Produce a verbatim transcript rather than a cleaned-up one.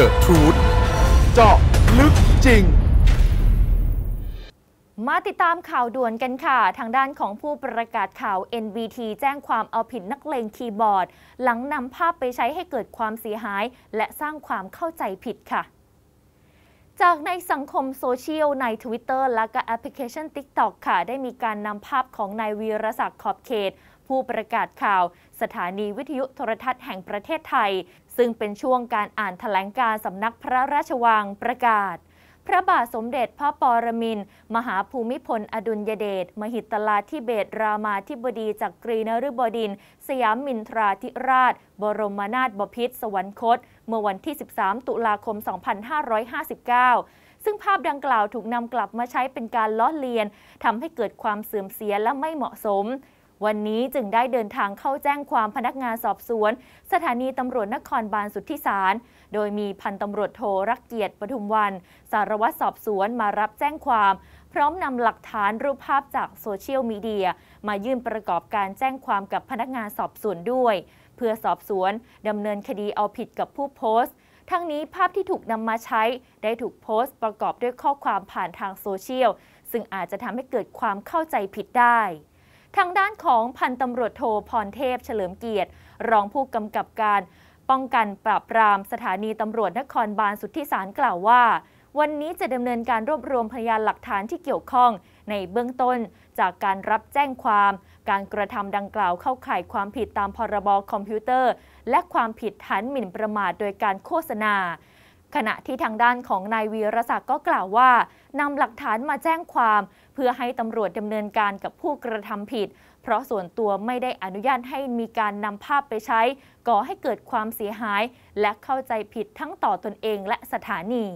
The Truth เจาะลึกจริงมาติดตามข่าวด่วนกันค่ะทางด้านของผู้ประกาศข่าว เอ็น บี ที แจ้งความเอาผิดนักเลงคีย์บอร์ดหลังนำภาพไปใช้ให้เกิดความเสียหายและสร้างความเข้าใจผิดค่ะจากในสังคมโซเชียลใน Twitter และก็แอปพลิเคชัน TikTok ค่ะได้มีการนำภาพของนายวีรศักดิ์ขอบเขตผู้ประกาศข่าวสถานีวิทยุโทรทัศน์แห่งประเทศไทยซึ่งเป็นช่วงการอ่านแถลงการสำนักพระราชวังประกาศพระบาทสมเด็จพระปรมินทรมหาภูมิพลอดุลยเดชมหิตลาธิเบศรรามาธิบดีจักรีนฤบดินทร์สยามมินทราธิราชบรมนาถบพิตรสวรรคตเมื่อวันที่ สิบสาม ตุลาคม สองพันห้าร้อยห้าสิบเก้าซึ่งภาพดังกล่าวถูกนำกลับมาใช้เป็นการล้อเลียนทำให้เกิดความเสื่อมเสียและไม่เหมาะสมวันนี้จึงได้เดินทางเข้าแจ้งความพนักงานสอบสวนสถานีตำรวจนครบาลสุทธิสารโดยมีพันตำรวจโทรักเกียรติปทุมวันสารวัตรสอบสวนมารับแจ้งความพร้อมนำหลักฐานรูปภาพจากโซเชียลมีเดียมายื่นประกอบการแจ้งความกับพนักงานสอบสวนด้วยเพื่อสอบสวนดำเนินคดีเอาผิดกับผู้โพสต์ทั้งนี้ภาพที่ถูกนำมาใช้ได้ถูกโพสต์ประกอบด้วยข้อความผ่านทางโซเชียลซึ่งอาจจะทำให้เกิดความเข้าใจผิดได้ทางด้านของพันตำรวจโทพรเทพเฉลิมเกียรติรองผู้กำกับการป้องกันปราบปรามสถานีตำรวจนครบาลสุทธิสารกล่าวว่าวันนี้จะดำเนินการรวบรวมพยานหลักฐานที่เกี่ยวข้องในเบื้องต้นจากการรับแจ้งความการกระทำดังกล่าวเข้าข่ายความผิดตามพรบคอมพิวเตอร์และความผิดฐานหมิ่นประมาทโดยการโฆษณาขณะที่ทางด้านของนายวีรศักดิ์ก็กล่าวว่านำหลักฐานมาแจ้งความเพื่อให้ตำรวจดำเนินการกับผู้กระทำผิดเพราะส่วนตัวไม่ได้อนุญาตให้มีการนำภาพไปใช้ก่อให้เกิดความเสียหายและเข้าใจผิดทั้งต่อตนเองและสถานี